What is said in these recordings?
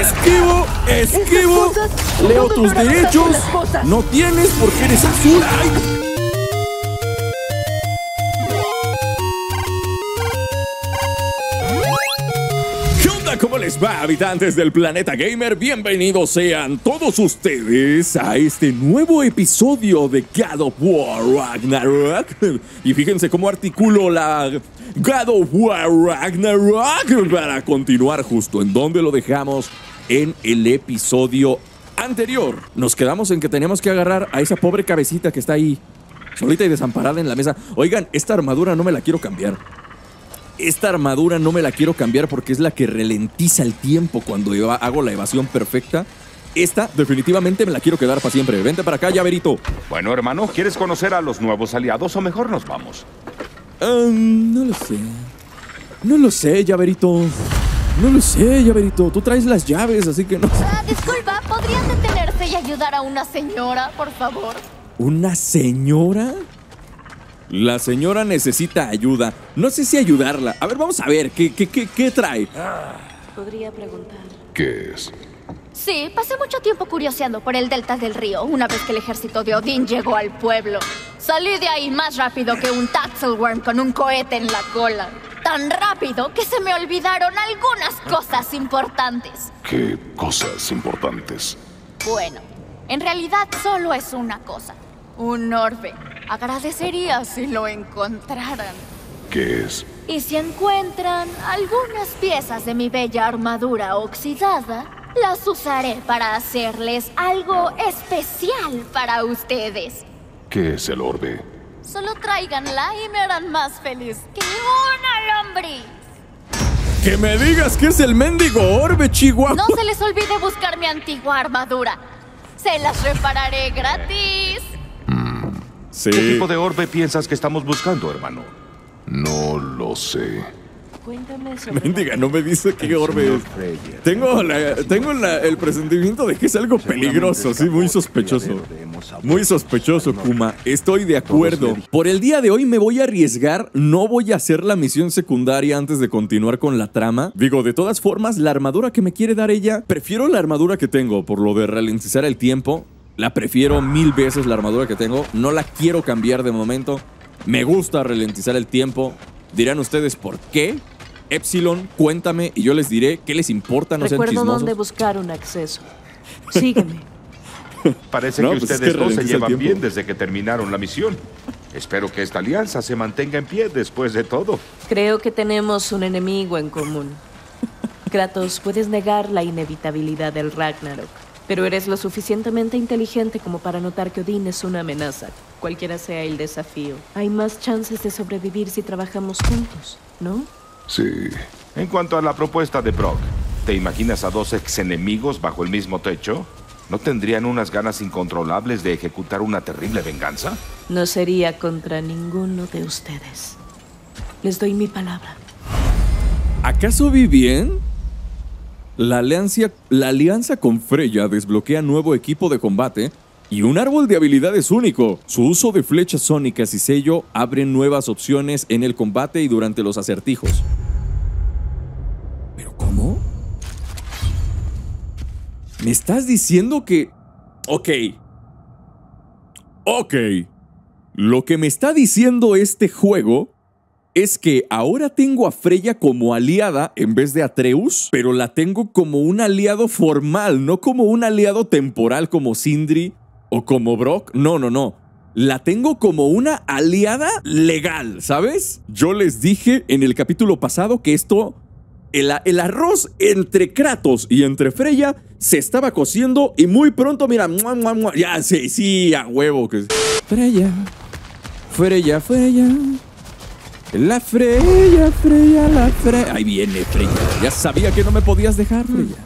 ¡Esquivo! ¡Esquivo! ¡Leo tus derechos! ¡No tienes porque eres azul! ¡Ay! ¿Cómo les va, habitantes del planeta gamer? Bienvenidos sean todos ustedes a este nuevo episodio de God of War Ragnarok. Y fíjense cómo articulo la God of War Ragnarok para continuar justo en donde lo dejamos en el episodio anterior. Nos quedamos en que teníamos que agarrar a esa pobre cabecita que está ahí, solita y desamparada en la mesa. Oigan, esta armadura no me la quiero cambiar. Esta armadura no me la quiero cambiar porque es la que ralentiza el tiempo cuando yo hago la evasión perfecta. Esta definitivamente me la quiero quedar para siempre. Vente para acá, llaverito. Bueno, hermano, ¿quieres conocer a los nuevos aliados o mejor nos vamos? No lo sé. No lo sé, llaverito. No lo sé, llaverito. Tú traes las llaves, así que no. Disculpa, ¿podrían detenerse y ayudar a una señora, por favor? ¿Una señora? La señora necesita ayuda. No sé si ayudarla. A ver, vamos a ver. ¿Qué trae? Podría preguntar. ¿Qué es? Sí, pasé mucho tiempo curioseando por el delta del río una vez que el ejército de Odín llegó al pueblo. Salí de ahí más rápido que un Tadsel Worm con un cohete en la cola. Tan rápido que se me olvidaron algunas cosas importantes. ¿Qué cosas importantes? Bueno, en realidad solo es una cosa. Un orbe. Agradecería si lo encontraran. ¿Qué es? Y si encuentran algunas piezas de mi bella armadura oxidada, las usaré para hacerles algo especial para ustedes. ¿Qué es el orbe? Solo tráiganla y me harán más feliz que una lombriz. ¡Que me digas que es el mendigo orbe, chihuahua! No se les olvide buscar mi antigua armadura. Se las repararé gratis. Sí. ¿Qué tipo de orbe piensas que estamos buscando, hermano? No lo sé. Cuéntame sobre... Mendiga, no me dice qué orbe es. Freya, tengo el presentimiento de que es algo peligroso, sí, muy sospechoso. Muy sospechoso, Kuma. Estoy de acuerdo. Por el día de hoy me voy a arriesgar. No voy a hacer la misión secundaria antes de continuar con la trama. Digo, de todas formas, la armadura que me quiere dar ella, prefiero la armadura que tengo por lo de ralentizar el tiempo. La prefiero mil veces la armadura que tengo. No la quiero cambiar de momento. Me gusta ralentizar el tiempo. Dirán ustedes por qué. Epsilon, cuéntame y yo les diré qué les importa, no sean chismosos. Recuerdo dónde buscar un acceso. Sígueme. Parece que ustedes dos se llevan bien desde que terminaron la misión. Espero que esta alianza se mantenga en pie después de todo. Creo que tenemos un enemigo en común. Kratos, puedes negar la inevitabilidad del Ragnarok, pero eres lo suficientemente inteligente como para notar que Odín es una amenaza, cualquiera sea el desafío. Hay más chances de sobrevivir si trabajamos juntos, ¿no? Sí. En cuanto a la propuesta de Brok, ¿te imaginas a dos exenemigos bajo el mismo techo? ¿No tendrían unas ganas incontrolables de ejecutar una terrible venganza? No sería contra ninguno de ustedes. Les doy mi palabra. ¿Acaso vi bien? La alianza con Freya desbloquea nuevo equipo de combate y un árbol de habilidades único. Su uso de flechas sónicas y sello abren nuevas opciones en el combate y durante los acertijos. ¿Pero cómo? ¿Me estás diciendo que...? Ok. Lo que me está diciendo este juego... es que ahora tengo a Freya como aliada en vez de Atreus, pero la tengo como un aliado formal, no como un aliado temporal como Sindri o como Brok. No. La tengo como una aliada legal, ¿sabes? Yo les dije en el capítulo pasado que esto, el arroz entre Kratos y entre Freya se estaba cociendo y muy pronto, mira, ya sí, a huevo. Que... Freya. La Freya. Ahí viene Freya. Ya sabía que no me podías dejar, Freya.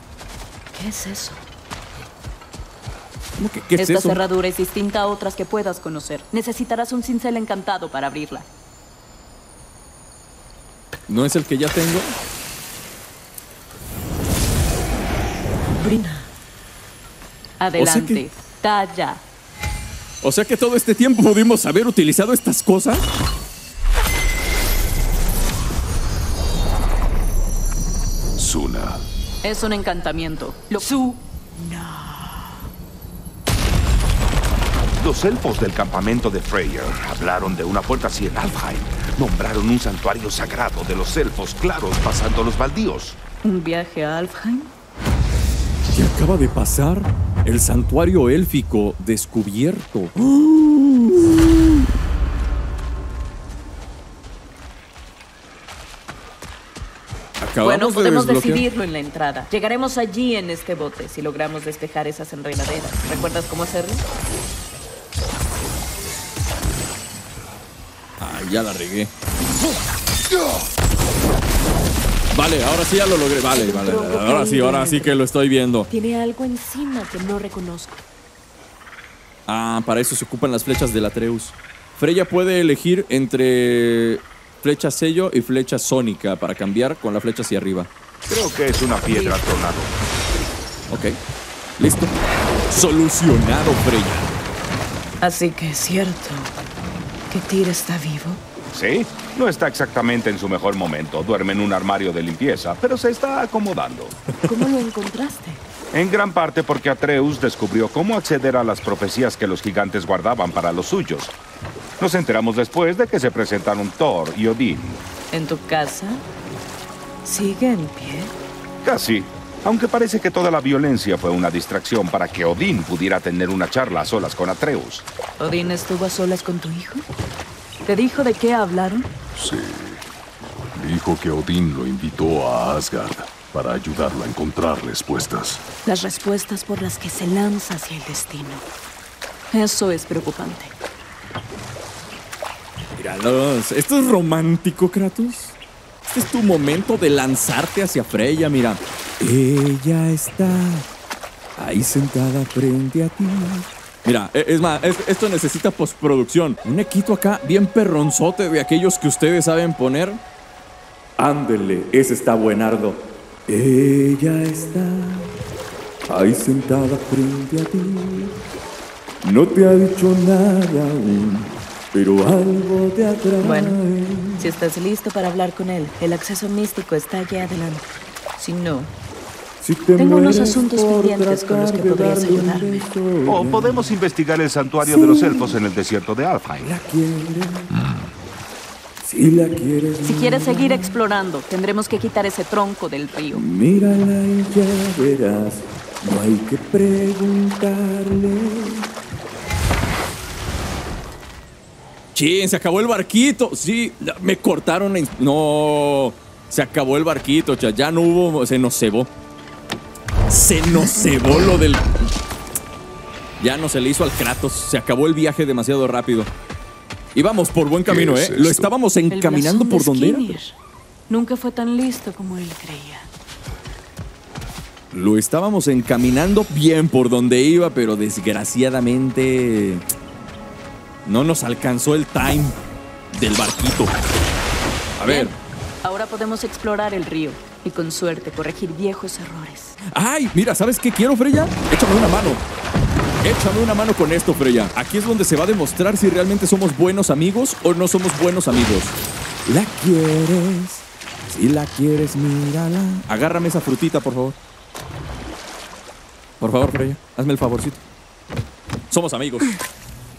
¿Qué es eso? ¿Cómo que qué es eso? Esta cerradura es distinta a otras que puedas conocer. Necesitarás un cincel encantado para abrirla. ¿No es el que ya tengo? Brina. Adelante. O sea que... Talla. O sea que todo este tiempo pudimos haber utilizado estas cosas. Es un encantamiento. Los elfos del campamento de Freya hablaron de una puerta así en Alfheim. Nombraron un santuario sagrado de los elfos claros pasando los baldíos. ¿Un viaje a Alfheim? ¿Qué acaba de pasar? El santuario élfico descubierto. Bueno, podemos decidirlo en la entrada. Llegaremos allí en este bote si logramos despejar esas enredaderas. ¿Recuerdas cómo hacerlo? Ah, ya la regué. Vale, ahora sí ya lo logré. Vale. Ahora sí que lo estoy viendo. Tiene algo encima que no reconozco. Ah, para eso se ocupan las flechas del Atreus. Freya puede elegir entre flecha sello y flecha sónica para cambiar con la flecha hacia arriba. Creo que es una piedra tronada. Ok, listo. Solucionado, Freya. Así que es cierto que Tyr está vivo. Sí, no está exactamente en su mejor momento. Duerme en un armario de limpieza, pero se está acomodando. ¿Cómo lo encontraste? En gran parte porque Atreus descubrió cómo acceder a las profecías que los gigantes guardaban para los suyos. Nos enteramos después de que se presentaron Thor y Odín. ¿En tu casa? ¿Sigue en pie? Casi. Aunque parece que toda la violencia fue una distracción para que Odín pudiera tener una charla a solas con Atreus. ¿Odín estuvo a solas con tu hijo? ¿Te dijo de qué hablaron? Sí. Dijo que Odín lo invitó a Asgard para ayudarlo a encontrar respuestas. Las respuestas por las que se lanza hacia el destino. Eso es preocupante. Míralos. ¿Esto es romántico, Kratos? Este es tu momento de lanzarte hacia Freya, mira. Ella está ahí sentada frente a ti. Mira, es más, esto necesita postproducción. Un equito acá, bien perronzote de aquellos que ustedes saben poner. Ándele, ese está buenardo. Ella está ahí sentada frente a ti. No te ha dicho nada aún, pero algo te atrae. Bueno, si estás listo para hablar con él, el acceso místico está allá adelante. Si no, tengo unos asuntos pendientes con los que podrías ayudarme. O podemos investigar el santuario de los elfos en el desierto de Alfheim. Si quieres seguir explorando, tendremos que quitar ese tronco del río. Mírala y ya verás, no hay que preguntarle. Chin, se acabó el barquito. Sí, me cortaron. No, se acabó el barquito, cha. Ya no hubo. Se nos cebó. Se nos cebó lo del. Ya no se le hizo al Kratos. Se acabó el viaje demasiado rápido. Y vamos por buen camino, ¿eh? Lo estábamos encaminando por donde era. Nunca fue tan listo como él creía. Lo estábamos encaminando bien por donde iba, pero desgraciadamente no nos alcanzó el time del barquito. A ver. Bien. Ahora podemos explorar el río y con suerte corregir viejos errores. ¡Ay! Mira, ¿sabes qué quiero, Freya? Échame una mano. Échame una mano con esto, Freya. Aquí es donde se va a demostrar si realmente somos buenos amigos o no somos buenos amigos. ¿La quieres? Si la quieres, mírala. Agárrame esa frutita, por favor. Por favor, Freya, hazme el favorcito. Somos amigos.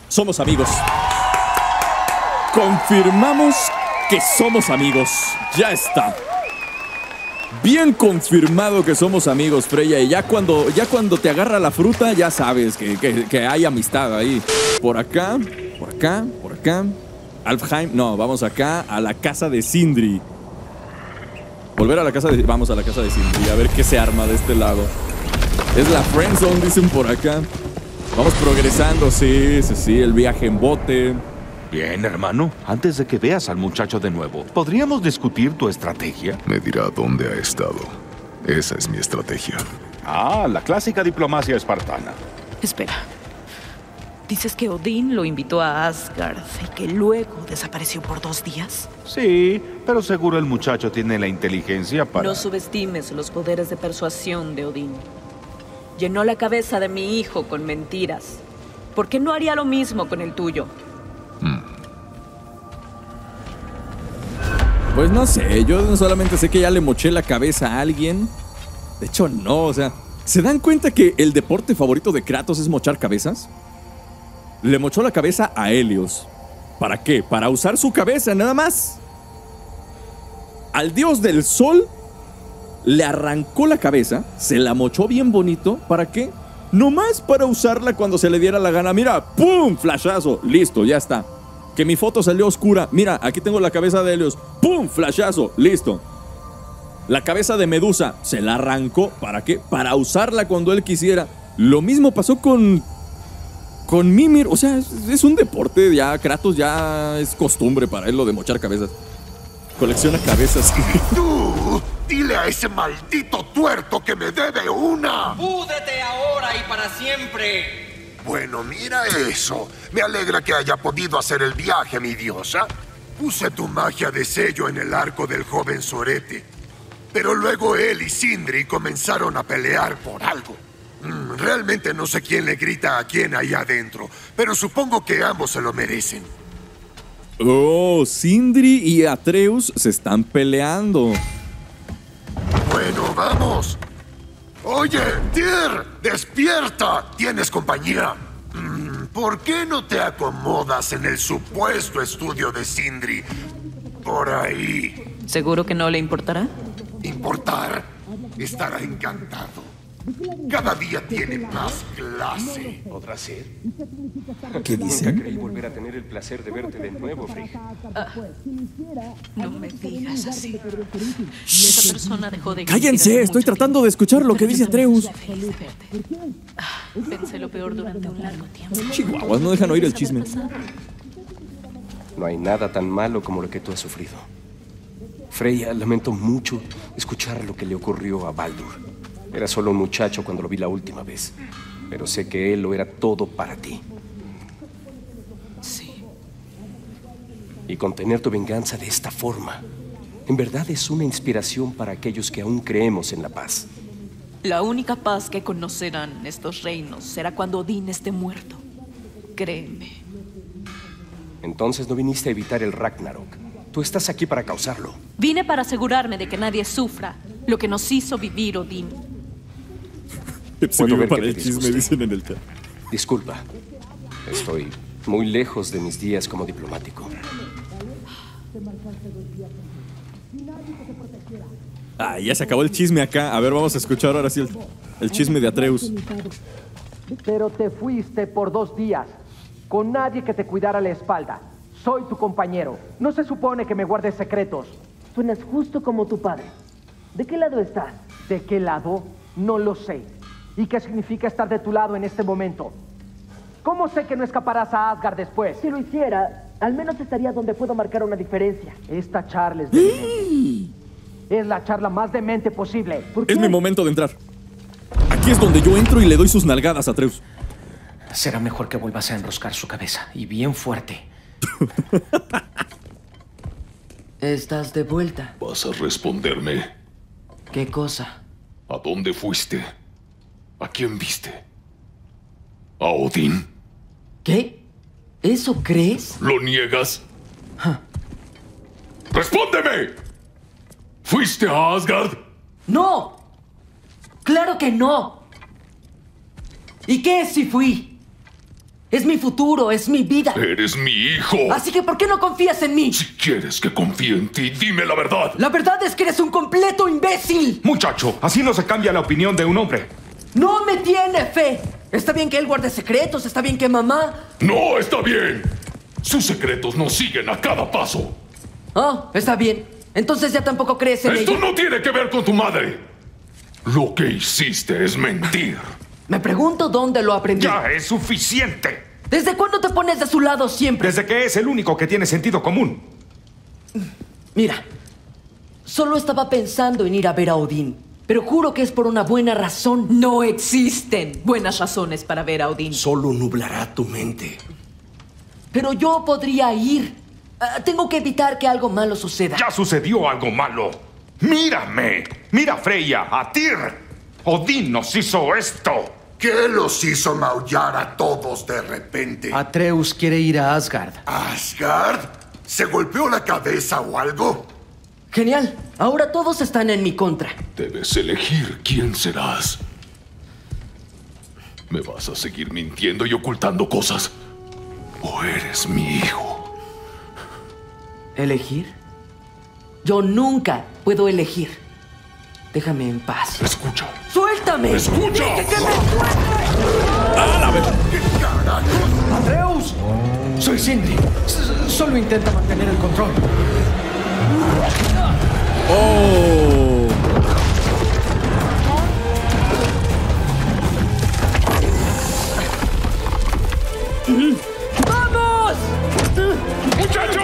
Somos amigos. Confirmamos que somos amigos. Ya está. Bien confirmado que somos amigos, Freya. Y ya cuando te agarra la fruta, ya sabes que hay amistad ahí. Por acá, por acá, por acá. Alfheim. No, vamos acá a la casa de Sindri. Volver a la casa de... Vamos a la casa de Sindri. A ver qué se arma de este lado. Es la friendzone, dicen por acá. Vamos progresando, sí, el viaje en bote. Bien, hermano, antes de que veas al muchacho de nuevo, ¿podríamos discutir tu estrategia? Me dirá dónde ha estado. Esa es mi estrategia. Ah, la clásica diplomacia espartana. Espera. ¿Dices que Odín lo invitó a Asgard y que luego desapareció por 2 días? Sí, pero seguro el muchacho tiene la inteligencia para... No subestimes los poderes de persuasión de Odín. Llenó la cabeza de mi hijo con mentiras. ¿Por qué no haría lo mismo con el tuyo? Pues no sé, yo solamente sé que ya le moché la cabeza a alguien. De hecho, no, o sea, ¿se dan cuenta que el deporte favorito de Kratos es mochar cabezas? Le mochó la cabeza a Helios. ¿Para qué? Para usar su cabeza, nada más. Al dios del sol le arrancó la cabeza, se la mochó bien bonito. ¿Para qué? Nomás para usarla cuando se le diera la gana. Mira, ¡pum! Flashazo, listo, ya está. Que mi foto salió oscura. Mira, aquí tengo la cabeza de Helios. ¡Pum! Flashazo, listo. La cabeza de Medusa se la arrancó. ¿Para qué? Para usarla cuando él quisiera. Lo mismo pasó con Mimir. O sea, es un deporte ya. Kratos ya es costumbre para él lo de mochar cabezas. Colecciona cabezas. ¡Tú! ¡Dile a ese maldito tuerto que me debe una! ¡Púdete ahora y para siempre! Bueno, mira eso. Me alegra que haya podido hacer el viaje, mi diosa. Puse tu magia de sello en el arco del joven sorete. Pero luego él y Sindri comenzaron a pelear por algo. Realmente no sé quién le grita a quién allá adentro, pero supongo que ambos se lo merecen. Oh, Sindri y Atreus se están peleando. Bueno, vamos. Oye, Tyr, despierta. Tienes compañía. ¿Por qué no te acomodas en el supuesto estudio de Sindri? Por ahí. ¿Seguro que no le importará? ¿Importar? Estará encantado. Cada día tiene más clase. ¿Podrá ser? ¿Qué dicen? Nunca creí volver a tener el placer de verte de nuevo, Freya. No me digas así. Esa persona dejó de... ¡Cállense! Estoy tratando de escuchar lo que dice Atreus. Pensé lo peor durante un largo tiempo. Chihuahuas, no dejan oír el chisme. No hay nada tan malo como lo que tú has sufrido. Freya, lamento mucho escuchar lo que le ocurrió a Baldur. Era solo un muchacho cuando lo vi la última vez, pero sé que él lo era todo para ti. Sí. Y contener tu venganza de esta forma, en verdad es una inspiración para aquellos que aún creemos en la paz. La única paz que conocerán estos reinos será cuando Odín esté muerto. Créeme. Entonces no viniste a evitar el Ragnarok. Tú estás aquí para causarlo. Vine para asegurarme de que nadie sufra lo que nos hizo vivir Odín. Puedo ver que te disguste. Disculpa, estoy muy lejos de mis días como diplomático. Ah, ya se acabó el chisme acá. A ver, vamos a escuchar ahora sí el chisme de Atreus. Pero te fuiste por 2 días, con nadie que te cuidara la espalda. Soy tu compañero. No se supone que me guardes secretos. Suenas justo como tu padre. ¿De qué lado estás? ¿De qué lado? No lo sé. ¿Y qué significa estar de tu lado en este momento? ¿Cómo sé que no escaparás a Asgard después? Si lo hiciera, al menos estaría donde puedo marcar una diferencia. Esta charla es demente. Es la charla más demente posible. ¿Por qué? Es mi momento de entrar. Aquí es donde yo entro y le doy sus nalgadas a Atreus. Será mejor que vuelvas a enroscar su cabeza, y bien fuerte. Estás de vuelta. ¿Vas a responderme? ¿Qué cosa? ¿A dónde fuiste? ¿A quién viste? ¿A Odín? ¿Qué? ¿Eso crees? ¿Lo niegas? ¡Respóndeme! ¿Fuiste a Asgard? ¡No! ¡Claro que no! ¿Y qué es si fui? Es mi futuro, es mi vida. Eres mi hijo. Así que ¿por qué no confías en mí? Si quieres que confíe en ti, dime la verdad. La verdad es que eres un completo imbécil. Muchacho, así no se cambia la opinión de un hombre. No me tiene fe. Está bien que él guarde secretos, está bien que mamá... No, está bien. Sus secretos nos siguen a cada paso. Ah, está bien. Entonces ya tampoco crees en ella. Esto no tiene que ver con tu madre. Lo que hiciste es mentir. Me pregunto dónde lo aprendí. ¡Ya es suficiente! ¿Desde cuándo te pones de su lado siempre? Desde que es el único que tiene sentido común. Mira, solo estaba pensando en ir a ver a Odín, pero juro que es por una buena razón. No existen buenas razones para ver a Odín. Solo nublará tu mente. Pero yo podría ir. Tengo que evitar que algo malo suceda. ¡Ya sucedió algo malo! ¡Mírame! ¡Mira a Freya, a Tyr! Odín nos hizo esto. ¿Qué los hizo maullar a todos de repente? Atreus quiere ir a Asgard. ¿Asgard? ¿Se golpeó la cabeza o algo? Genial, ahora todos están en mi contra. Debes elegir quién serás. ¿Me vas a seguir mintiendo y ocultando cosas? ¿O eres mi hijo? ¿Elegir? Yo nunca puedo elegir. Déjame en paz. Escucha. ¡Suéltame! ¡Escucha! ¡Que me sueltes! ¡Qué carajo! ¡Atreus! Soy Sindri. Solo intenta mantener el control. ¡Oh! ¡Vamos! ¡Muchacho!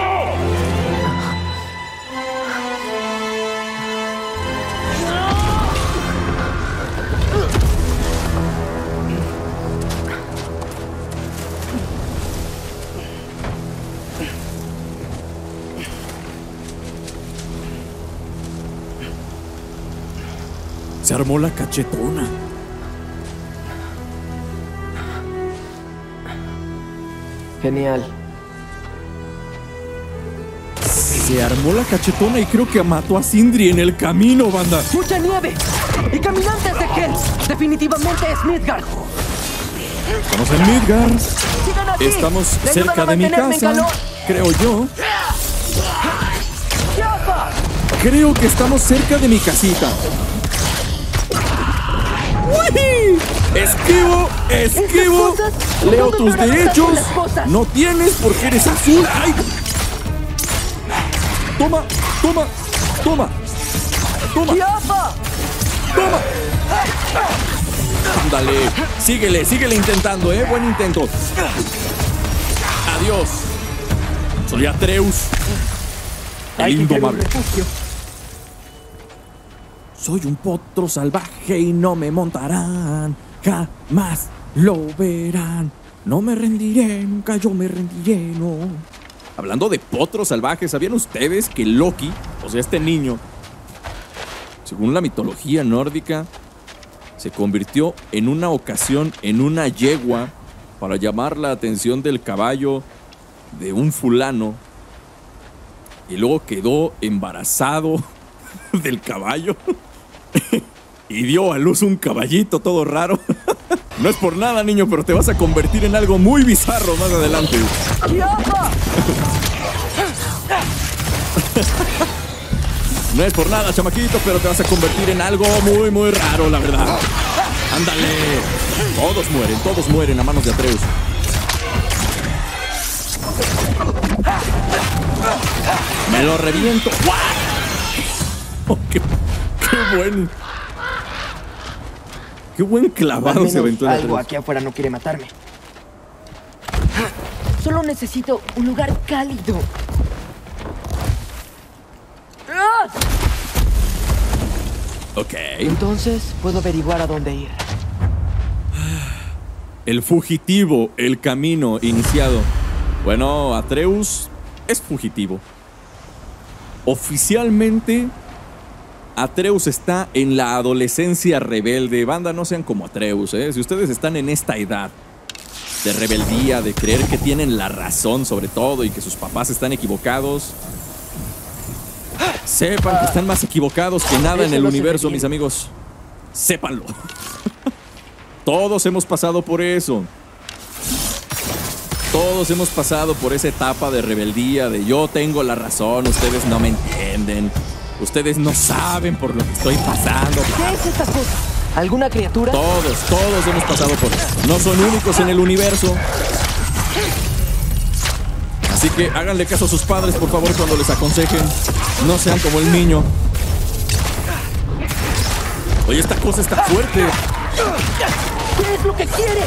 Se armó la cachetona. Genial. Se armó la cachetona y creo que mató a Sindri en el camino, banda. ¡Mucha nieve! ¡Y caminantes de Hel! ¡Definitivamente es Midgard! Estamos en Midgard. Estamos cerca de mi casa, creo yo. Creo que estamos cerca de mi casita. Esquivo, esquivo. Leo tus derechos. No tienes porque eres azul. ¡Ay! Toma, toma, toma. Toma. Toma. Ándale. Síguele, síguele intentando, eh. Buen intento. Adiós. Soy Atreus. El indomable. Soy un potro salvaje y no me montarán. Jamás lo verán. No me rendiré, nunca yo me rendiré, no. Hablando de potros salvajes, ¿sabían ustedes que Loki, o sea, este niño, según la mitología nórdica, se convirtió en una ocasión en una yegua para llamar la atención del caballo de un fulano y luego quedó embarazado del caballo? Y dio a luz un caballito todo raro. No es por nada, niño, pero te vas a convertir en algo muy bizarro más adelante. No es por nada, chamaquito, pero te vas a convertir en algo muy, muy raro, la verdad. ¡Ándale! Todos mueren a manos de Atreus. ¡Me lo reviento! ¡Oh, qué bueno! ¡Qué buen clavado se aventó! Algo aquí afuera no quiere matarme. Solo necesito un lugar cálido. Ok. Entonces puedo averiguar a dónde ir. El fugitivo, el camino iniciado. Bueno, Atreus es fugitivo. Oficialmente... Atreus está en la adolescencia rebelde. Banda, no sean como Atreus, ¿eh? Si ustedes están en esta edad de rebeldía, de creer que tienen la razón sobre todo y que sus papás están equivocados, sepan que están más equivocados que nada en el universo, mis amigos. Sépanlo. Todos hemos pasado por eso. Todos hemos pasado por esa etapa de rebeldía, de yo tengo la razón, ustedes no me entienden. Ustedes no saben por lo que estoy pasando. ¿Qué es esta cosa? ¿Alguna criatura? Todos hemos pasado por eso. No son únicos en el universo. Así que háganle caso a sus padres, por favor, cuando les aconsejen. No sean como el niño. Oye, esta cosa está fuerte. ¿Qué es lo que quiere?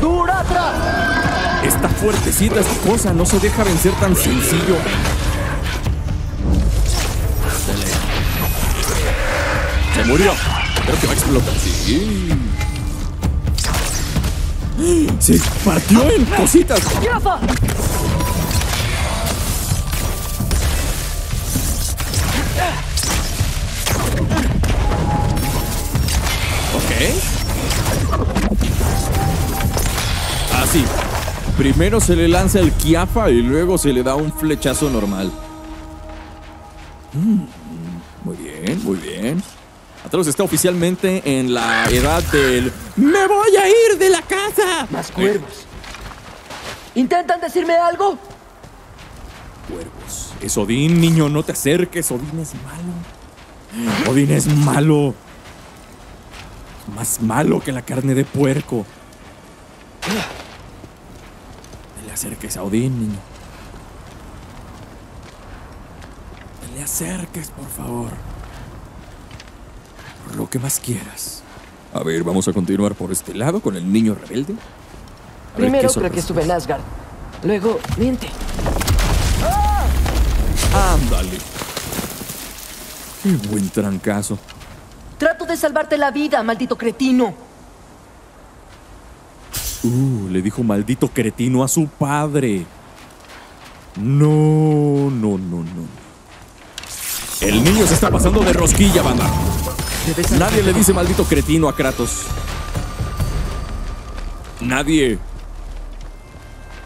¡Dura atrás! Está fuertecita esta cosa. No se deja vencer tan sencillo. Se murió. Creo que va a explotar. Sí. Se partió en cositas. Ok. Así. Primero se le lanza el kiafa y luego se le da un flechazo normal. Muy bien, muy bien. Atreus está oficialmente en la edad del... ¡Me voy a ir de la casa! Más cuervos. ¿Intentan decirme algo? Cuervos. Es Odín, niño, no te acerques. Odín es malo. Odín es malo. Más malo que la carne de puerco. No le acerques a Odín, niño. No le acerques, por favor. Por lo que más quieras. A ver, vamos a continuar por este lado con el niño rebelde. Primero creo que estuve en Asgard. Luego, miente. ¡Ándale! ¡Qué buen trancazo! ¡Trato de salvarte la vida, maldito cretino! Le dijo maldito cretino a su padre. No, no, no, no. El niño se está pasando de rosquilla, banda. Nadie le dice maldito cretino a Kratos. Nadie.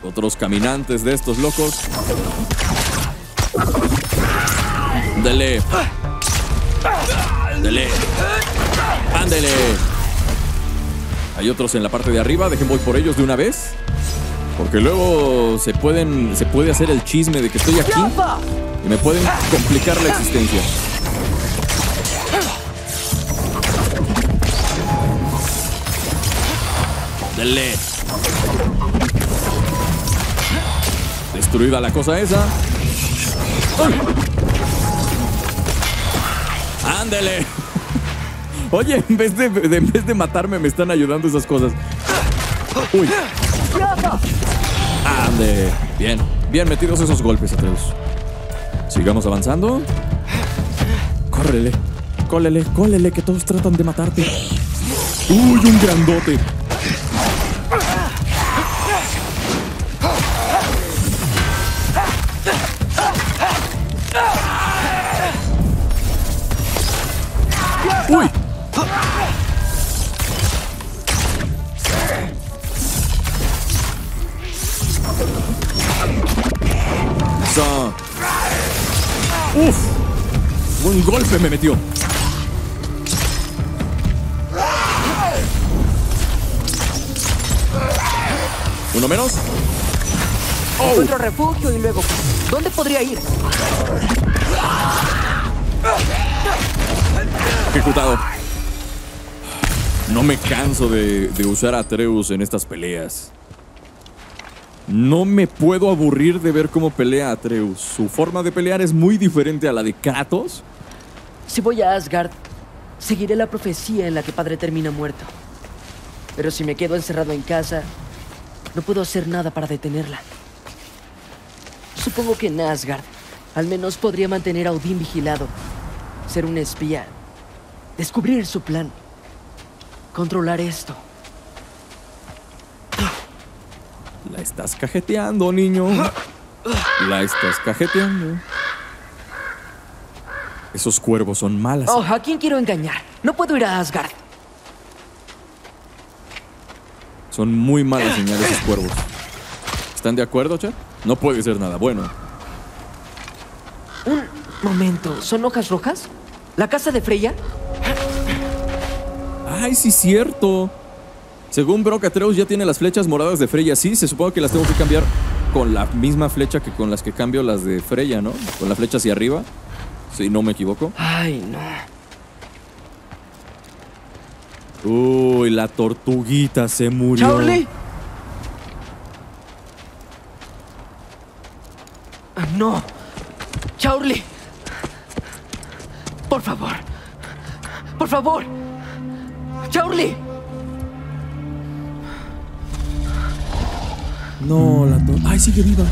Otros caminantes de estos locos. Dele. Dele. Ándele. Hay otros en la parte de arriba. Dejen voy por ellos de una vez. Porque luego se puede hacer el chisme de que estoy aquí y me pueden complicar la existencia. Dele. Destruida la cosa esa. ¡Ándele! Oye, en vez de matarme me están ayudando esas cosas. ¡Uy! ¡Ande! Bien, bien metidos esos golpes, Atreus. Sigamos avanzando. ¡Córrele! ¡Cólele! ¡Cólele! Que todos tratan de matarte. ¡Uy, un grandote! ¡Uy! So. ¡Uf! Un golpe me metió. ¿Uno menos? Oh. Otro refugio y luego... ¿Dónde podría ir? Ejecutado. No me canso de usar a Atreus en estas peleas. No me puedo aburrir de ver cómo pelea Atreus. Su forma de pelear es muy diferente a la de Kratos. Si voy a Asgard, seguiré la profecía en la que padre termina muerto. Pero si me quedo encerrado en casa, no puedo hacer nada para detenerla. Supongo que en Asgard al menos podría mantener a Odín vigilado. Ser un espía. Descubrir su plan. Controlar esto. La estás cajeteando, niño. La estás cajeteando. Esos cuervos son malas. Oh, ¿a quién quiero engañar? No puedo ir a Asgard. Son muy malas señales esos cuervos. ¿Están de acuerdo, Chad? No puede ser nada bueno. Un momento, ¿son hojas rojas? ¿La casa de Freya? Ay, sí, cierto. Según Brok, Atreus ya tiene las flechas moradas de Freya. Sí, se supone que las tengo que cambiar con la misma flecha que con las que cambio las de Freya, ¿no? Con la flecha hacia arriba. Si no me equivoco. Ay, no. Uy, la tortuguita se murió. ¡Chaurli! No. ¡Chaurli! Por favor. Por favor. ¡Chaurli! No, la tortuga. ¡Ay, sigue viva!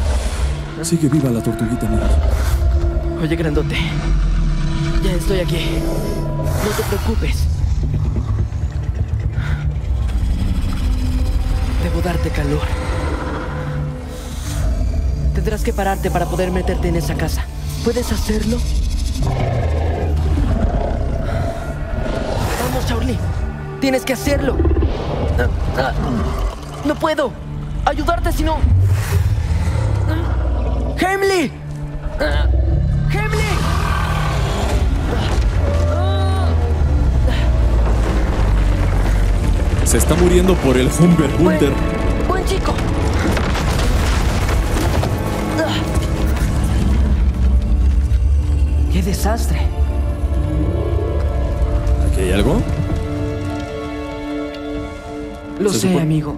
Sigue viva la tortuguita, mira. Oye, grandote. Ya estoy aquí. No te preocupes. Debo darte calor. Tendrás que pararte para poder meterte en esa casa. ¿Puedes hacerlo? Vamos, Chaurli. Tienes que hacerlo. No puedo ayudarte, si no... ¡Heimli! ¡Heimli! Se está muriendo por el Fimbulvetr. Buen chico. ¡Qué desastre! ¿Aquí hay algo? Lo sé, amigo.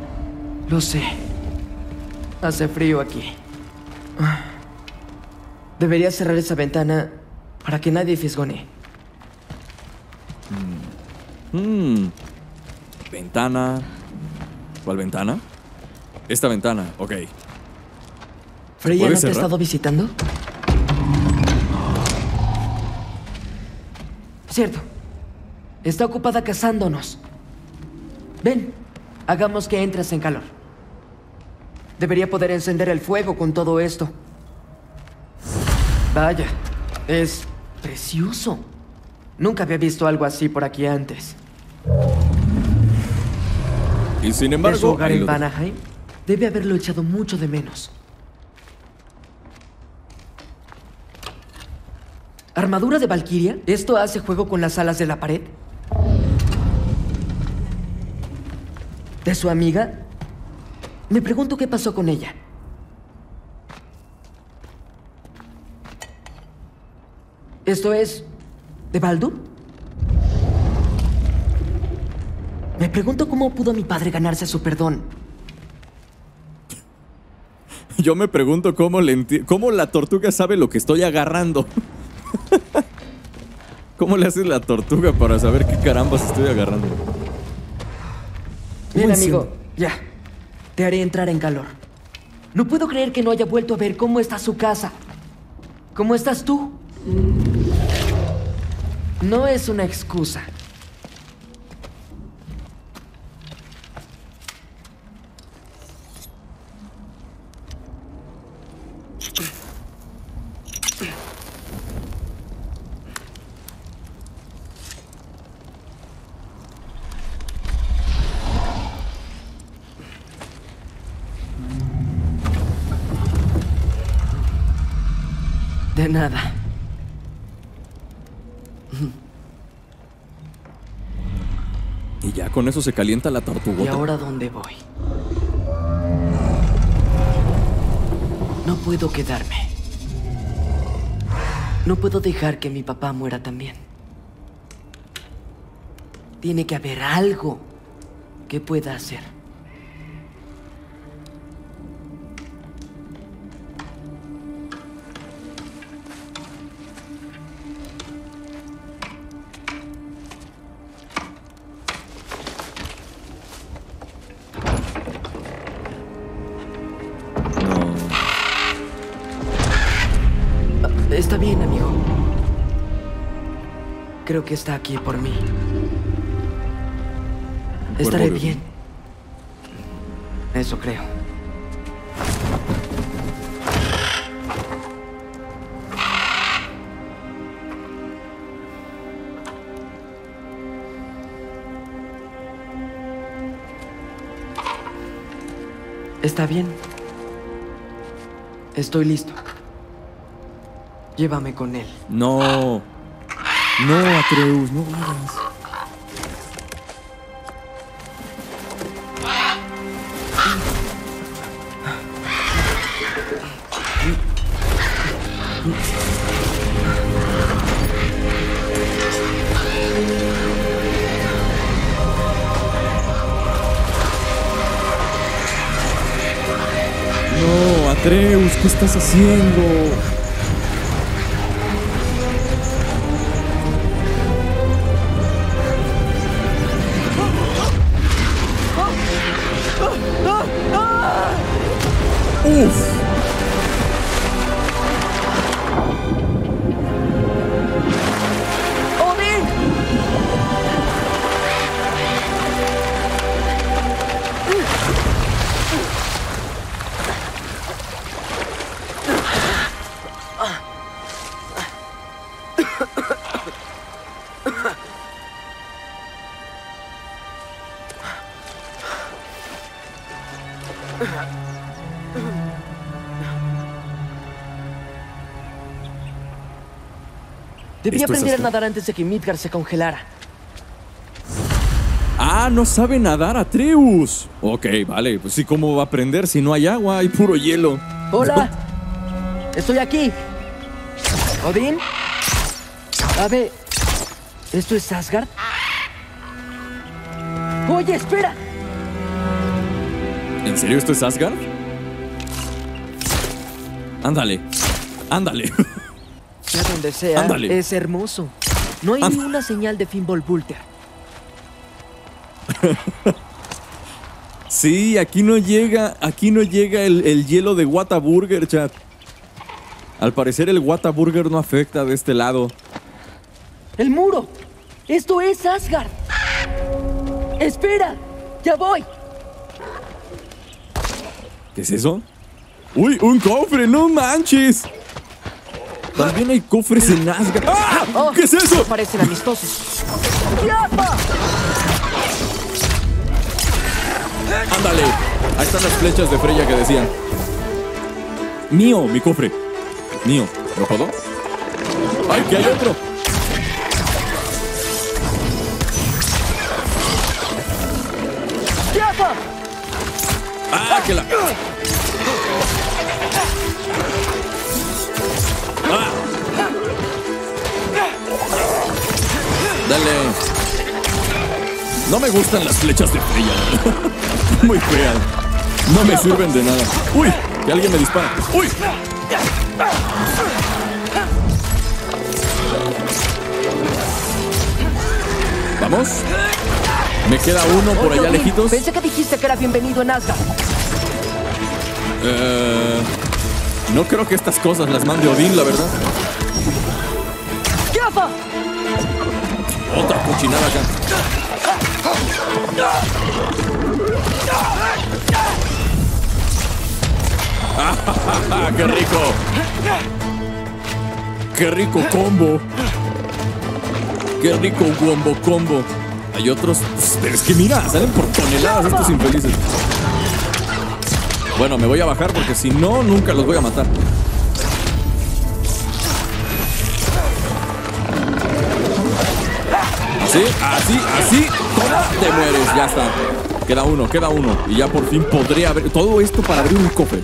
Lo sé. Hace frío aquí. Debería cerrar esa ventana para que nadie fisgone. Ventana. ¿Cuál ventana? Esta ventana, ok. ¿Freya no te ha estado visitando? Cierto. Está ocupada cazándonos. Ven, hagamos que entres en calor. Debería poder encender el fuego con todo esto. Vaya, es precioso. Nunca había visto algo así por aquí antes. Y sin embargo, de su hogar en Vanaheim, debe haberlo echado mucho de menos. ¿Armadura de Valquiria? ¿Esto hace juego con las alas de la pared? ¿De su amiga? Me pregunto qué pasó con ella. ¿Esto es de Baldur? Me pregunto cómo pudo mi padre ganarse su perdón. Yo me pregunto cómo la tortuga sabe lo que estoy agarrando. ¿Cómo le hace la tortuga para saber qué carambas estoy agarrando? Bien, amigo, ya. Te haré entrar en calor. No puedo creer que no haya vuelto a ver cómo está su casa. ¿Cómo estás tú? No es una excusa. De nada. Y ya con eso se calienta la tortuga. ¿Y ahora dónde voy? No puedo quedarme. No puedo dejar que mi papá muera también. Tiene que haber algo que pueda hacer. Creo que está aquí por mí. Estaré bien. Eso creo. Está bien. Estoy listo. Llévame con él. No. No, Atreus, no vayas. No, Atreus, ¿qué estás haciendo? Debería aprender a nadar antes de que Midgard se congelara. ¡Ah, no sabe nadar, Atreus! Ok, vale, pues sí, ¿cómo va a aprender si no hay agua? Hay puro hielo. ¡Hola! Estoy aquí. ¿Odín? A ver, ¿esto es Asgard? ¡Oye, espera! ¿En serio esto es Asgard? Ándale, ándale. Sea donde sea, ándale. Es hermoso. No hay ninguna señal de Fimbulvetr. Sí, aquí no llega el hielo de Whataburger, chat. Al parecer el Whataburger no afecta de este lado. ¡El muro! ¡Esto es Asgard! ¡Espera! ¡Ya voy! ¿Qué es eso? ¡Uy! ¡Un cofre! ¡No manches! También hay cofres en Asgard. ¡Ah! Oh, ¿qué es eso? No parecen amistosos. ¡Yapa! ¡Ándale! Ahí están las flechas de Freya que decían. ¡Mío! Mi cofre. Mío. ¿Lo puedo? ¡Ay! ¡Que hay otro! ¡Yapa! ¡Ah! ¡Que la... ¡Ah! Dale. No me gustan las flechas de Freya. Muy feas. No me sirven de nada. ¡Uy! Que alguien me dispara. ¡Uy! Vamos. Me queda uno por allá lejitos. Pensé que dijiste que era bienvenido en Asgard. No creo que estas cosas las mande Odín, la verdad. ¡Gafa! Otra cochinada acá. ¡Ah, ja, ja, ja! ¡Qué rico! ¡Qué rico combo! ¡Qué rico wombo combo! Hay otros... Pero es que mira, salen por toneladas estos infelices. Bueno, me voy a bajar porque si no, nunca los voy a matar. Así, así, así. Toma, te mueres, ya está. Queda uno. Y ya por fin podré abrir... Todo esto para abrir un cofre.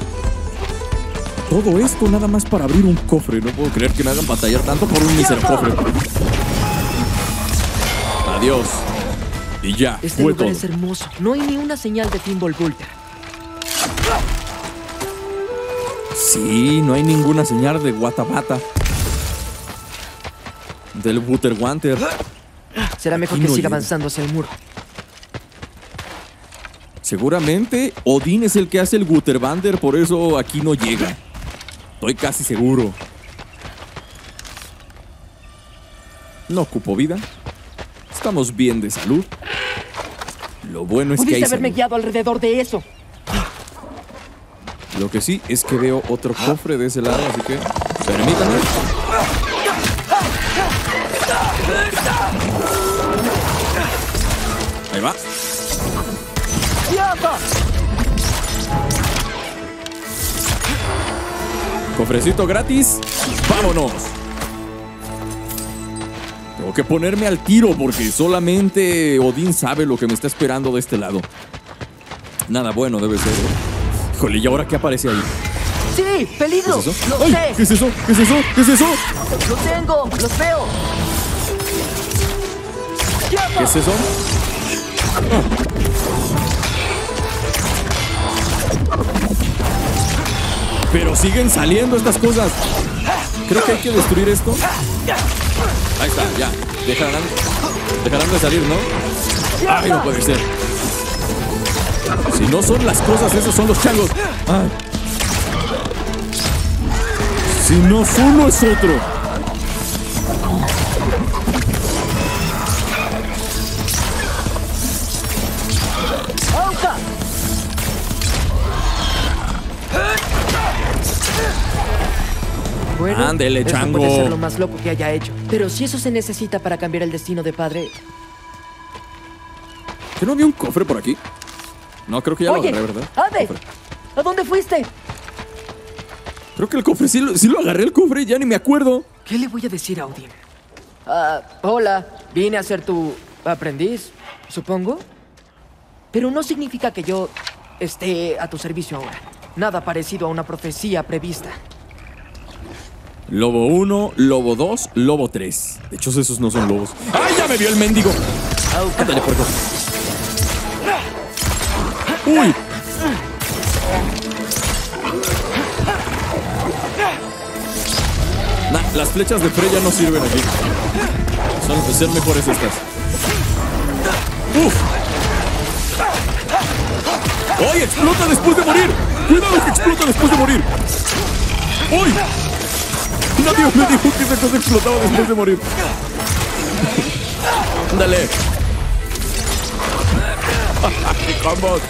Todo esto nada más para abrir un cofre. No puedo creer que me hagan batallar tanto por un mísero cofre. Adiós. Y ya, este fue todo. Este lugar es hermoso. No hay ni una señal de Fimbulvetr. Sí, no hay ninguna señal de Guatabata. Del Butterwanter. Será mejor que siga avanzando hacia el muro. Seguramente Odín es el que hace el Butterwanter, por eso aquí no llega. Estoy casi seguro. No ocupo vida. Estamos bien de salud. Lo bueno es que hay salud. Pudiste haberme guiado alrededor de eso. Lo que sí es que veo otro cofre de ese lado, así que permítanme. Ahí va. Cofrecito gratis. ¡Vámonos! Tengo que ponerme al tiro porque solamente Odín sabe lo que me está esperando de este lado. Nada bueno debe ser, ¿eh? Híjole, ¿y ahora qué aparece ahí? ¡Sí! ¡Peligro! ¿Qué es eso? ¡Ay! ¿Qué es eso? ¿Qué es eso? ¿Qué es eso? ¡Lo tengo! ¡Los veo! ¿Qué es eso? Ah. Pero siguen saliendo estas cosas. Creo que hay que destruir esto. Ahí está, ya. Dejarán de salir, ¿no? ¡Ay, no puede ser! Si no son las cosas, esos son los changos. Ay. Si no es uno, es otro. Bueno, ándele, chango. Puede ser lo más loco que haya hecho. Pero si eso se necesita para cambiar el destino de padre. ¿Que no había un cofre por aquí? No, creo que ya lo agarré, ¿verdad? ¡Ave! ¿A dónde fuiste? Creo que el cofre, sí lo agarré el cofre, ya ni me acuerdo. ¿Qué le voy a decir a Odín? Hola, vine a ser tu aprendiz, supongo. Pero no significa que yo esté a tu servicio ahora. Nada parecido a una profecía prevista. Lobo 1, Lobo 2, Lobo 3. De hecho, esos no son lobos. ¡Ay, ya me vio el mendigo! ¡Ándale, puerco! ¡Uy! Nah, las flechas de Freya no sirven aquí. Son de ser mejores estas. ¡Uf! ¡Ay, explota después de morir! ¡Cuidado que explota después de morir! ¡Uy! Nadie me dijo que esa cosa explotaba después de morir. Dale. ¡Qué combos!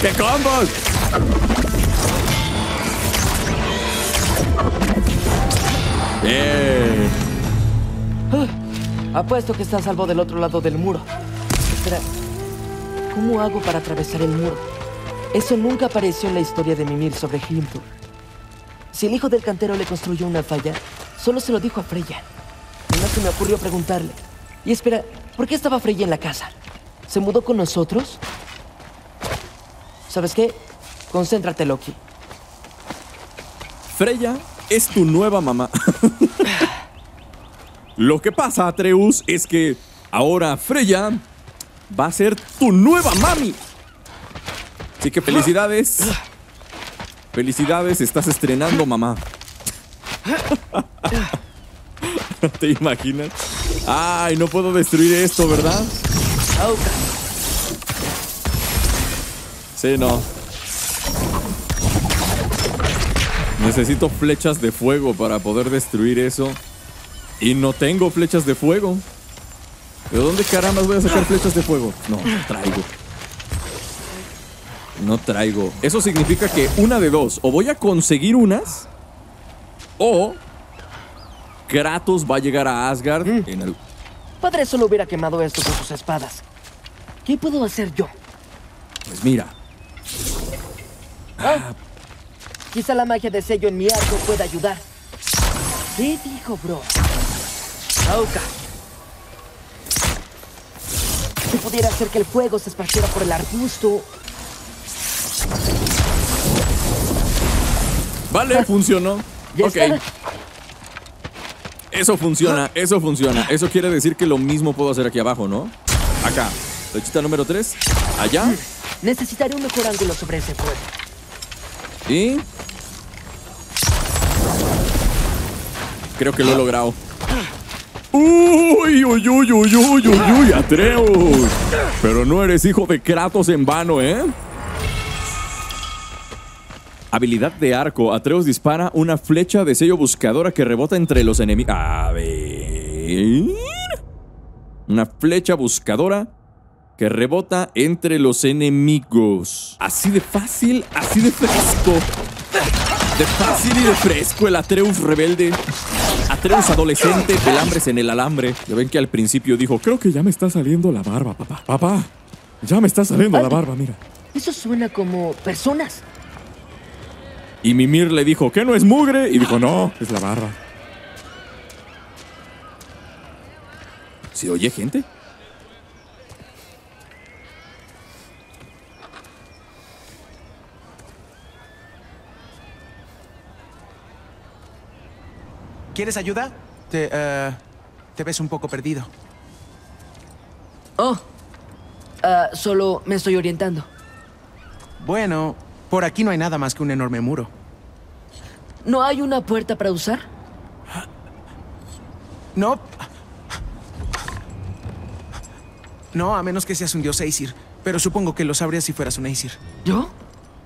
¡Qué combos! Apuesto que está a salvo del otro lado del muro. Espera, ¿cómo hago para atravesar el muro? Eso nunca apareció en la historia de Mimir sobre Himthur. Si el hijo del cantero le construyó una falla, solo se lo dijo a Freya. No se me ocurrió preguntarle. Y espera, ¿por qué estaba Freya en la casa? ¿Se mudó con nosotros? ¿Sabes qué? Concéntrate, Loki. Freya es tu nueva mamá. Lo que pasa, Atreus, es que ahora Freya va a ser tu nueva mami. Así que felicidades. Felicidades, estás estrenando, mamá. ¿Te imaginas? Ay, no puedo destruir esto, ¿verdad? Sí, no. Necesito flechas de fuego para poder destruir eso. Y no tengo flechas de fuego. ¿De dónde caramba voy a sacar flechas de fuego? No, traigo. No traigo. Eso significa que una de dos. O voy a conseguir unas, o Kratos va a llegar a Asgard en el... Padre solo hubiera quemado esto con sus espadas. ¿Qué puedo hacer yo? Pues mira, quizá la magia de sello en mi arco pueda ayudar. ¿Qué dijo, bro? ¡Auca! Si pudiera hacer que el fuego se esparciera por el arbusto... Vale, funcionó. Ok. Eso funciona, eso funciona. Eso quiere decir que lo mismo puedo hacer aquí abajo, ¿no? Acá, flechita número 3. Allá. Necesitaré un mejor ángulo sobre ese fuego. Y... creo que lo he logrado. ¡Uy, uy, uy, uy, uy, uy, uy, Atreus! Pero no eres hijo de Kratos en vano, ¿eh? Habilidad de arco. Atreus dispara una flecha de sello buscadora que rebota entre los enemigos. A ver. Una flecha buscadora que rebota entre los enemigos. Así de fácil, así de fresco. De fácil y de fresco el Atreus rebelde. Atreus adolescente, pelambres en el alambre. Ya ven que al principio dijo, creo que ya me está saliendo la barba, papá. Papá, ya me está saliendo la barba, mira. Eso suena como personas. Y Mimir le dijo, ¿qué no es mugre? Y dijo, no, es la barba. ¿Se oye gente? ¿Quieres ayuda? Te ves un poco perdido. Solo me estoy orientando. Bueno, por aquí no hay nada más que un enorme muro. ¿No hay una puerta para usar? No. No, a menos que seas un dios Aesir. Pero supongo que lo sabrías si fueras un Aesir. ¿Yo?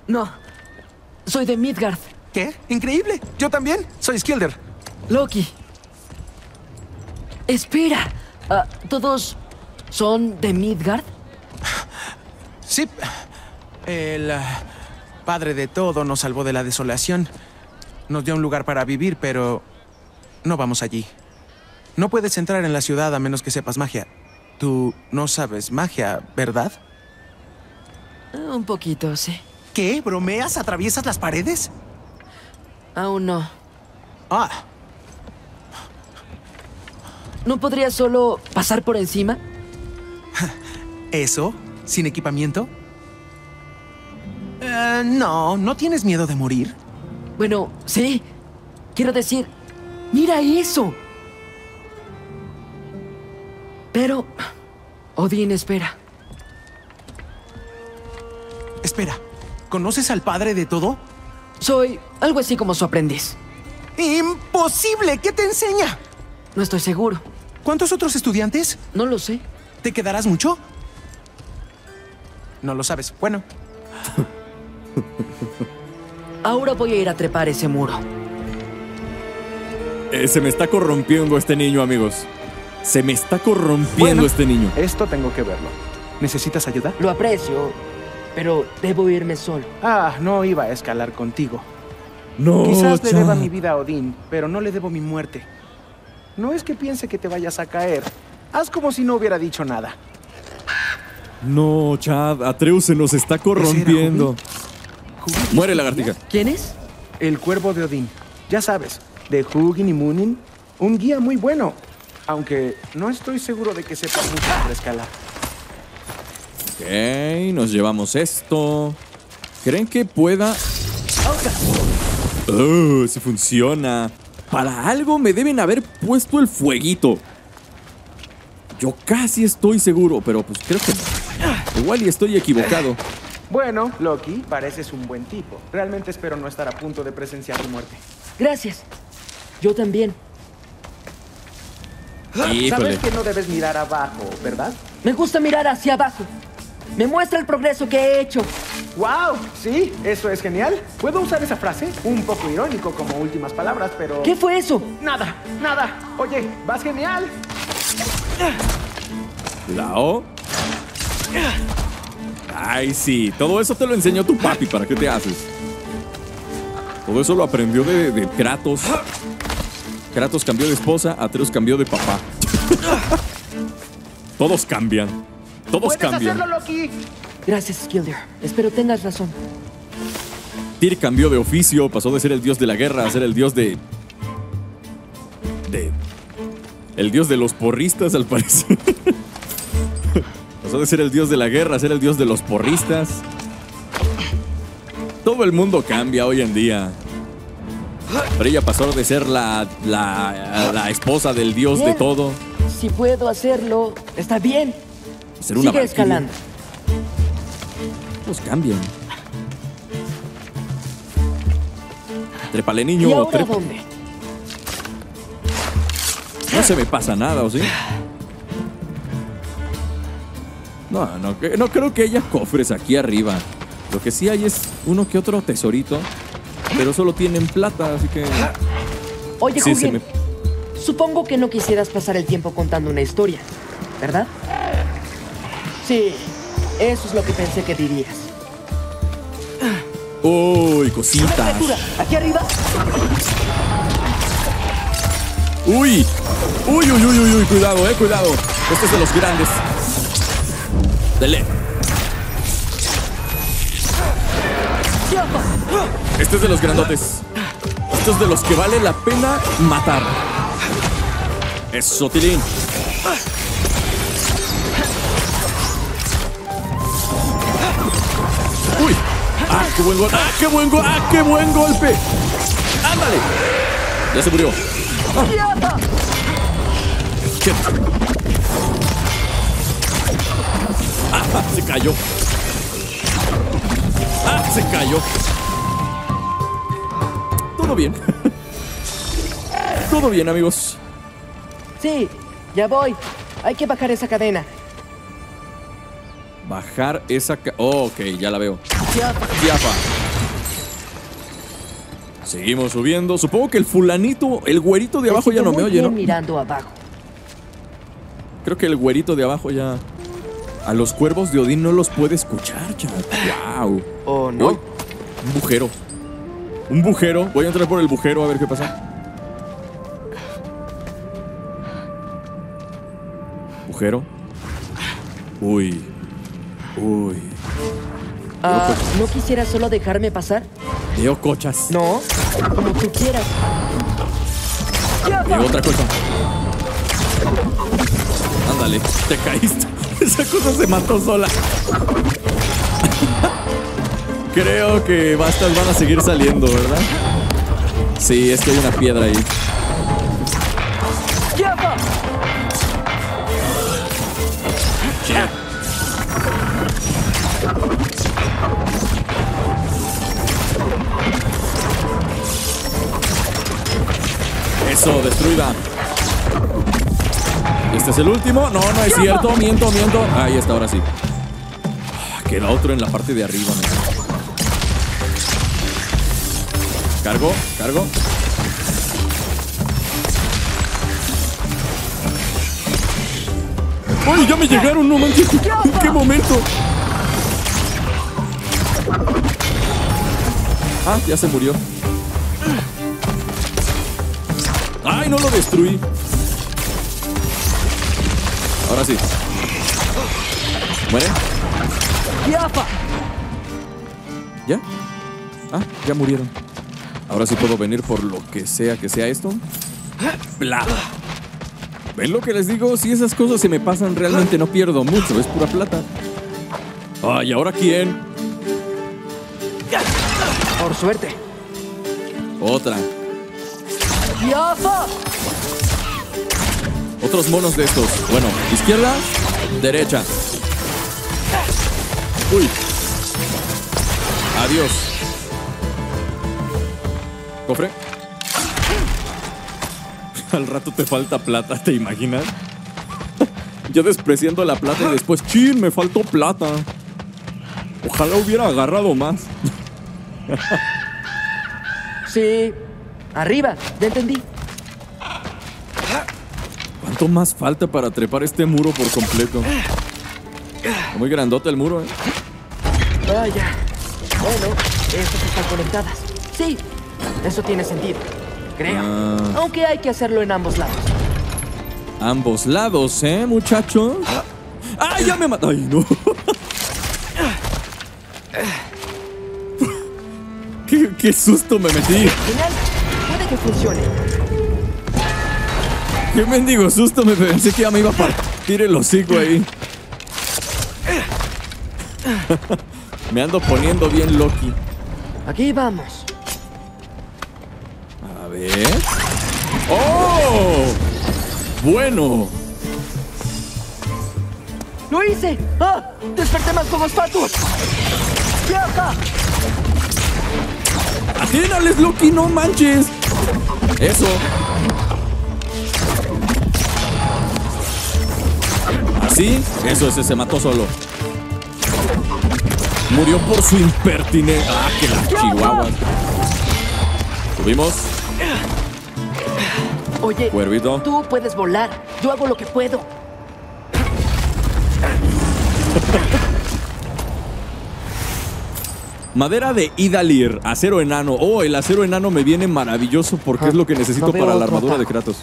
No. Soy de Midgard. ¿Qué? ¡Increíble! Yo también. Soy Skilder. Loki. Espera. ¿Todos son de Midgard? Sí. El... Padre de todo nos salvó de la desolación. Nos dio un lugar para vivir, pero no vamos allí. No puedes entrar en la ciudad a menos que sepas magia. Tú no sabes magia, ¿verdad? Un poquito, sí. ¿Qué? ¿Bromeas? ¿Atraviesas las paredes? Aún no. ¿No podrías solo pasar por encima? Eso ¿Sin equipamiento? No, ¿no tienes miedo de morir? Bueno, sí. Quiero decir, ¡mira eso! Pero... Odín, espera. Espera. ¿Conoces al padre de todo? Soy algo así como su aprendiz. ¡Imposible! ¿Qué te enseña? No estoy seguro. ¿Cuántos otros estudiantes? No lo sé. ¿Te quedarás mucho? No lo sabes. Bueno. Ahora voy a ir a trepar ese muro. Se me está corrompiendo este niño, amigos. Se me está corrompiendo este niño. Esto tengo que verlo. ¿Necesitas ayuda? Lo aprecio, pero debo irme solo. Ah, no iba a escalar contigo. No. Quizás le deba mi vida a Odín, pero no le debo mi muerte. No es que piense que te vayas a caer. Haz como si no hubiera dicho nada. No, Chad, Atreus se nos está corrompiendo. Muere, lagartija. ¿Quién es? El cuervo de Odín. Ya sabes, de Hugin y Munin. Un guía muy bueno. Aunque no estoy seguro de que sepa mucho sobre escalar. Ok, nos llevamos esto. ¿Creen que pueda...? Oh, sí funciona. Para algo me deben haber puesto el fueguito. Yo casi estoy seguro, pero pues creo que no. Igual y estoy equivocado. Bueno, Loki, pareces un buen tipo. Realmente espero no estar a punto de presenciar tu muerte. Gracias. Yo también. Híjole. Sabes que no debes mirar abajo, ¿verdad? Me gusta mirar hacia abajo. Me muestra el progreso que he hecho. ¡Wow! Sí, eso es genial. ¿Puedo usar esa frase? Un poco irónico como últimas palabras, pero... ¿Qué fue eso? Nada, nada. Oye, vas genial. ¿La O? Ay, sí. Todo eso te lo enseñó tu papi. ¿Para qué te haces? Todo eso lo aprendió de Kratos. Kratos cambió de esposa, Atreus cambió de papá. Todos cambian. Todos cambian. ¡Puedes hacerlo, Loki! Gracias, Skilder. Espero tengas razón. Tyr cambió de oficio, pasó de ser el dios de la guerra a ser el dios de... El dios de los porristas, al parecer. Pasó de ser el dios de la guerra a ser el dios de los porristas. Todo el mundo cambia hoy en día. Freya pasó de ser la esposa del dios de todo. Si puedo hacerlo, está bien. Ser una sigue escalando. Los cambian. Trépale, niño. ¿Y ahora dónde? No se me pasa nada, ¿o sí? No, no creo que haya cofres aquí arriba. Lo que sí hay es uno que otro tesorito, pero solo tienen plata, así que... Oye, sí, Hugin, supongo que no quisieras pasar el tiempo contando una historia, ¿verdad? Sí, eso es lo que pensé que dirías. ¡Uy, cositas! ¡Criatura! ¡Aquí arriba! ¡Uy! ¡Uy, uy, uy, uy, uy! ¡Cuidado, cuidado! Este es de los grandes. ¡Dele! Este es de los grandotes. Este es de los que vale la pena matar. Eso, Tilín. ¡Uy! ¡Ah, qué buen gol! ¡Ah, qué buen gol! ¡Ah, qué buen golpe! ¡Ándale! Ya se murió. ¡Ah! ¡Shit! ¡Ah, se cayó! ¡Ah, se cayó! Todo bien. Todo bien, amigos. Sí, ya voy. Hay que bajar esa cadena. Bajar esa... Oh, ok, ya la veo. Chiapa. Seguimos subiendo. Supongo que el fulanito, el güerito de abajo ya no me oye, ¿no? Mirando abajo. Creo que el güerito de abajo ya... A los cuervos de Odín no los puede escuchar, chaval. ¡Wow! Oh, no. Uy, un bujero. Un bujero. Voy a entrar por el bujero a ver qué pasa. Bujero. Uy. Uy. ¿No quisieras solo dejarme pasar? Veo cochas. No, como tú quieras. Veo otra cosa. Ándale, te caíste. Esa cosa se mató sola. Creo que bastas van a seguir saliendo, ¿verdad? Sí, es que hay una piedra ahí. Eso, destruida. ¿Este es el último? No, no es cierto. Miento, miento. Ahí está, ahora sí. Queda otro en la parte de arriba, ¿no? Cargo, cargo. ¡Ay, ya me llegaron! ¡No manches! ¿En qué momento? Ah, ya se murió. ¡Ay, no lo destruí! Ahora sí. ¿Muere? ¿Ya? Ah, ya murieron. Ahora sí puedo venir por lo que sea esto. ¡Plata! ¿Ven lo que les digo? Si esas cosas se me pasan, realmente no pierdo mucho. Es pura plata. Ay, ¿ahora quién? Por suerte. Otra. Otros monos de estos. Bueno, izquierda, derecha. Uy. Adiós. Cofre. Al rato te falta plata, ¿te imaginas? Yo despreciando la plata y después, ¡chin! Me faltó plata. Ojalá hubiera agarrado más. Sí. Arriba, ya entendí. ¿Cuánto más falta para trepar este muro por completo? Muy grandote el muro, ¿eh? Vaya. Bueno, estas están conectadas. Sí, eso tiene sentido. Creo. Aunque hay que hacerlo en ambos lados. Ambos lados, ¿eh, muchacho? ¡Ah, ya me mató! ¡Ay, no! ¡Qué susto me metí! Puede que funcione. ¡Qué mendigo susto! Me pensé que ya me iba a partir el hocico ahí. Me ando poniendo bien Loki. Aquí vamos. A ver. ¡Oh! Bueno. ¡Lo hice! ¡Ah! ¡Desperté más como patos! ¡Viaja! ¡Atínales, Loki! ¡No manches! Eso. ¿Así? Eso, ese se mató solo. Murió por su impertinencia. ¡Ah, que las chihuahuas! Subimos. Oye, cuervito. Tú puedes volar. Yo hago lo que puedo. Madera de Idalir, acero enano. Oh, el acero enano me viene maravilloso porque es lo que necesito para la armadura de Kratos.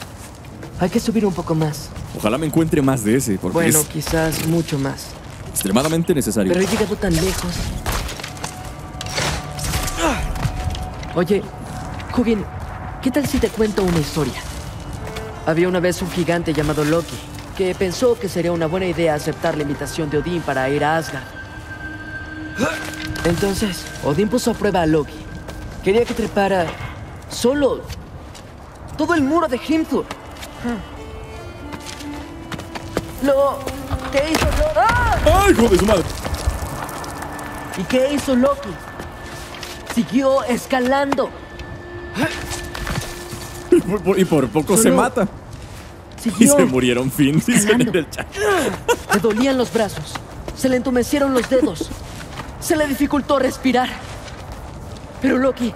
Hay que subir un poco más. Ojalá me encuentre más de ese. Porque bueno, es quizás mucho más. Extremadamente necesario. Pero he llegado tan lejos. Oye, Hugin, ¿qué tal si te cuento una historia? Había una vez un gigante llamado Loki que pensó que sería una buena idea aceptar la invitación de Odín para ir a Asgard. Entonces, Odín puso a prueba a Loki. Quería que trepara solo todo el muro de Himthur. ¿Qué hizo Loki? ¡Ay, hijo de su madre! ¿Y qué hizo Loki? Siguió escalando. Y por poco solo se mata. Y se murieron fin, dicen en el chat. Le dolían los brazos. Se le entumecieron los dedos. Se le dificultó respirar. Pero Loki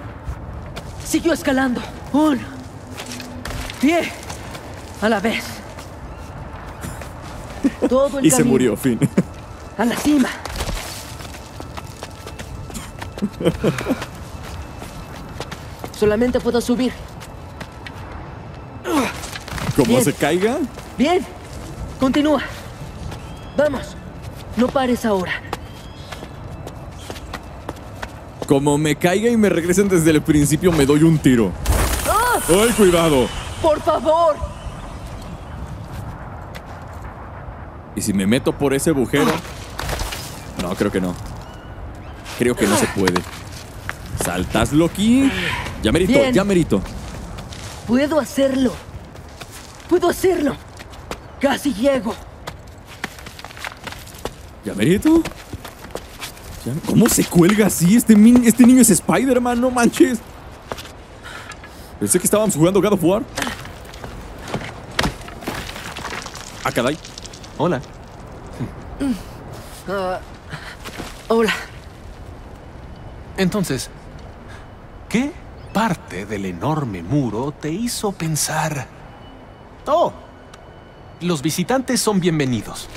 siguió escalando. Un pie a la vez. Todo el camino. Y se murió, fin. A la cima. Solamente puedo subir. ¿Cómo se caiga? Bien. Continúa. Vamos. No pares ahora. Como me caiga y me regresen desde el principio, me doy un tiro. ¡Ah! ¡Ay, cuidado! ¡Por favor! ¿Y si me meto por ese agujero? No, creo que no. Creo que no se puede. ¿Saltas, Loki? Ya merito, bien. Ya merito. Puedo hacerlo. Puedo hacerlo. Casi llego. ¿Ya merito? ¿Cómo se cuelga así? Este niño es Spider-Man, no manches. Pensé que estábamos jugando God of War. Ah, caray. Hola. Hola. Entonces, ¿qué parte del enorme muro te hizo pensar? Oh, los visitantes son bienvenidos.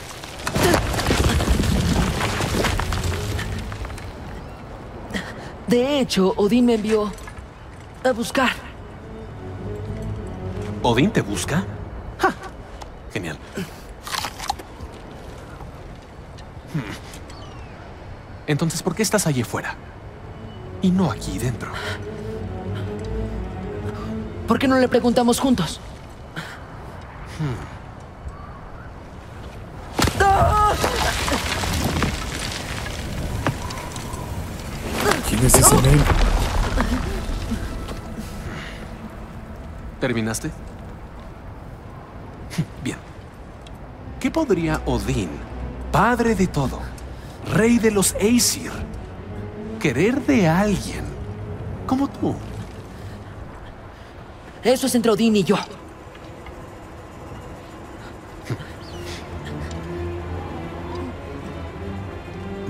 De hecho, Odín me envió a buscar. ¿Odín te busca? ¡Ja! Genial. Entonces, ¿por qué estás allí afuera? Y no aquí dentro. ¿Por qué no le preguntamos juntos? ¿Quién es ese men? ¿Terminaste? Bien. ¿Qué podría Odín, padre de todo, rey de los Aesir, querer de alguien como tú? Eso es entre Odín y yo.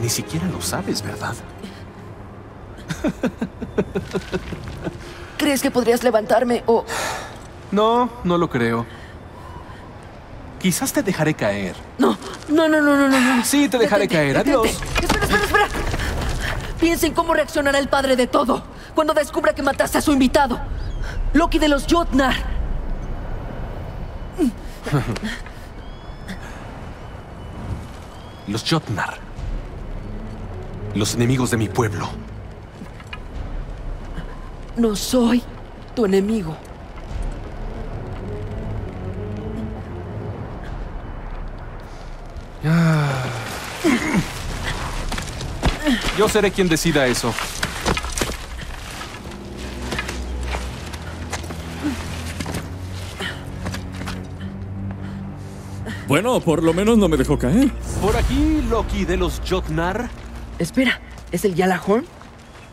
Ni siquiera lo sabes, ¿verdad? ¿Crees que podrías levantarme o...? No, no lo creo. Quizás te dejaré caer. No, no, no, no, no, no. Sí, te dejaré caer. Adiós. Espera, espera, espera. Piensa en cómo reaccionará el padre de todo cuando descubra que mataste a su invitado, Loki de los Jotnar. Los Jotnar. Los enemigos de mi pueblo. No soy tu enemigo. Yo seré quien decida eso. Bueno, por lo menos no me dejó caer. Por aquí, Loki de los Jotnar. Espera, ¿es el Jalahorn?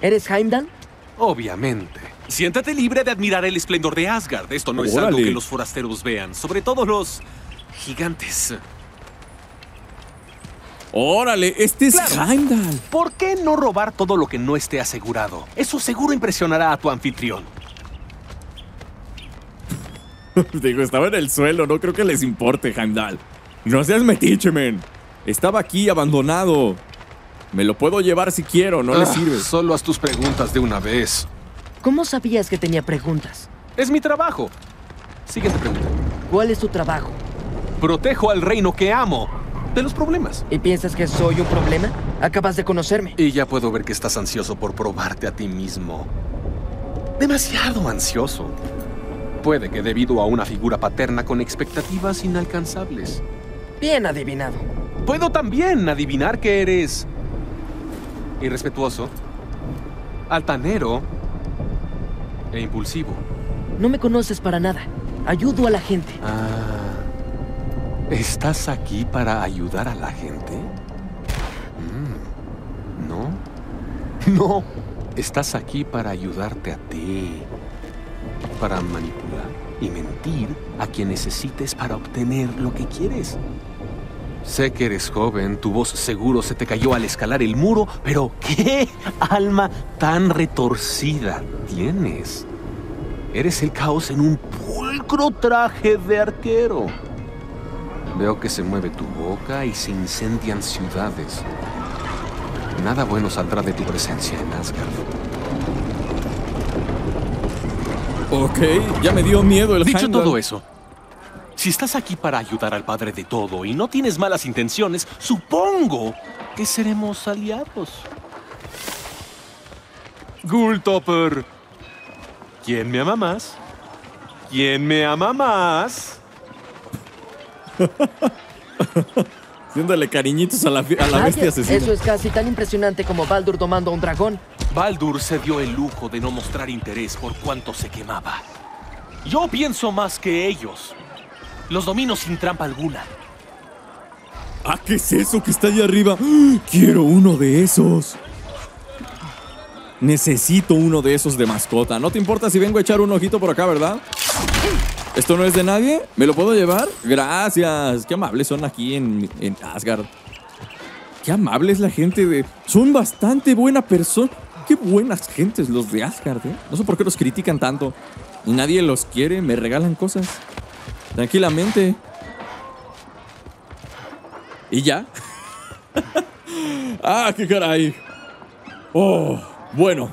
¿Eres Heimdall? Obviamente. Siéntate libre de admirar el esplendor de Asgard. Esto no es algo que los forasteros vean. Sobre todo los gigantes. ¡Órale! ¡Este es Heimdall! ¿Por qué no robar todo lo que no esté asegurado? Eso seguro impresionará a tu anfitrión. Digo, estaba en el suelo. No creo que les importe, Heimdall. No seas metiche, men. Estaba aquí, abandonado. Me lo puedo llevar si quiero, no le sirve. Solo haz tus preguntas de una vez. ¿Cómo sabías que tenía preguntas? Es mi trabajo. Siguiente pregunta. ¿Cuál es tu trabajo? Protejo al reino que amo de los problemas. ¿Y piensas que soy un problema? Acabas de conocerme. Y ya puedo ver que estás ansioso por probarte a ti mismo. Demasiado ansioso. Puede que debido a una figura paterna con expectativas inalcanzables. Bien adivinado. Puedo también adivinar que eres... irrespetuoso, altanero e impulsivo. No me conoces para nada. Ayudo a la gente. Ah, ¿estás aquí para ayudar a la gente? No. No. Estás aquí para ayudarte a ti. Para manipular y mentir a quien necesites para obtener lo que quieres. Sé que eres joven, tu voz seguro se te cayó al escalar el muro, pero ¿qué alma tan retorcida tienes? Eres el caos en un pulcro traje de arquero. Veo que se mueve tu boca y se incendian ciudades. Nada bueno saldrá de tu presencia en Asgard. Ok, ya me dio miedo el Heimdall. Dicho todo eso... si estás aquí para ayudar al padre de todo y no tienes malas intenciones, supongo que seremos aliados. Gulltopper. ¿Quién me ama más? ¿Quién me ama más? Dándole cariñitos a la bestia asesina. Eso es casi tan impresionante como Baldur tomando a un dragón. Baldur se dio el lujo de no mostrar interés por cuánto se quemaba. Yo pienso más que ellos. Los domino sin trampa alguna. Ah, ¿qué es eso que está allá arriba? Quiero uno de esos. Necesito uno de esos de mascota. No te importa si vengo a echar un ojito por acá, ¿verdad? ¿Esto no es de nadie? ¿Me lo puedo llevar? Gracias. Qué amables son aquí en Asgard. Qué amables la gente de... Son bastante buena persona. Qué buenas gentes los de Asgard, ¿eh? No sé por qué los critican tanto. Y nadie los quiere. Me regalan cosas. Tranquilamente. ¿Y ya? ¡Ah, qué caray! ¡Oh! Bueno,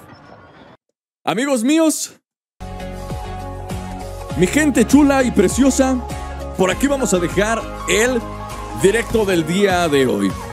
amigos míos, mi gente chula y preciosa, por aquí vamos a dejar el directo del día de hoy.